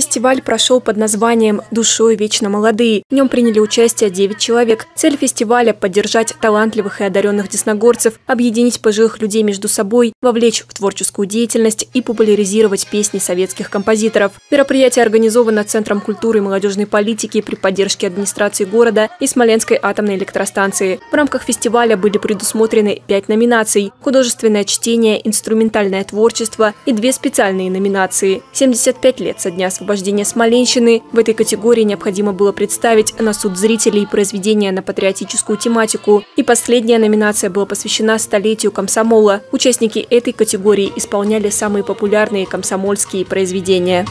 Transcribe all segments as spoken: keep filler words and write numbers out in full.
фестиваль прошел под названием «Душой вечно молодые». В нем приняли участие девять человек. Цель фестиваля – поддержать талантливых и одаренных десногорцев, объединить пожилых людей между собой, вовлечь в творческую деятельность и популяризировать песни советских композиторов. Мероприятие организовано Центром культуры и молодежной политики при поддержке администрации города и Смоленской атомной электростанции. В рамках фестиваля были предусмотрены пять номинаций – художественное чтение, инструментальное творчество и две специальные номинации. семьдесят пять лет со дня освобождения Смоленщины в этой категории необходимо было представить на суд зрителей произведения на патриотическую тематику. И последняя номинация была посвящена столетию комсомола. Участники этой категории исполняли самые популярные комсомольские произведения.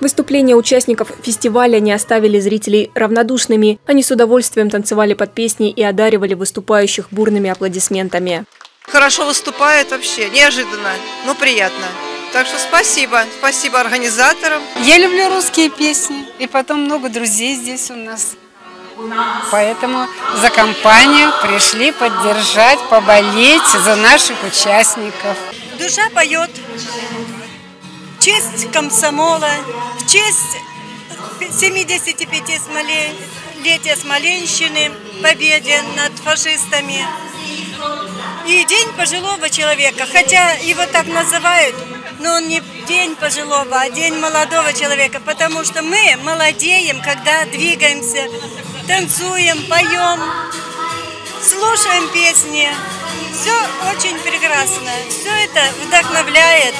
Выступления участников фестиваля не оставили зрителей равнодушными. Они с удовольствием танцевали под песни и одаривали выступающих бурными аплодисментами. Хорошо выступает вообще, неожиданно, но приятно. Так что спасибо, спасибо организаторам. Я люблю русские песни, и потом много друзей здесь у нас. Поэтому за компанию пришли поддержать, поболеть за наших участников. Душа поет. В честь комсомола, в честь семидесятипятилетия Смоленщины, победе над фашистами и День пожилого человека, хотя его так называют, но он не День пожилого, а День молодого человека, потому что мы молодеем, когда двигаемся, танцуем, поем, слушаем песни. Все очень прекрасно, все это вдохновляет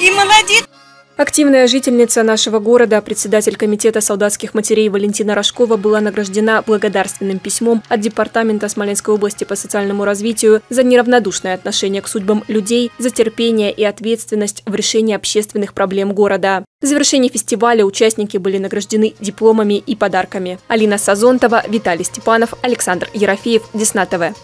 и молодит. Активная жительница нашего города, председатель Комитета солдатских матерей Валентина Рожкова была награждена благодарственным письмом от Департамента Смоленской области по социальному развитию за неравнодушное отношение к судьбам людей, за терпение и ответственность в решении общественных проблем города. В завершении фестиваля участники были награждены дипломами и подарками. Алина Сазонтова, Виталий Степанов, Александр Ерофеев, Десна-ТВ.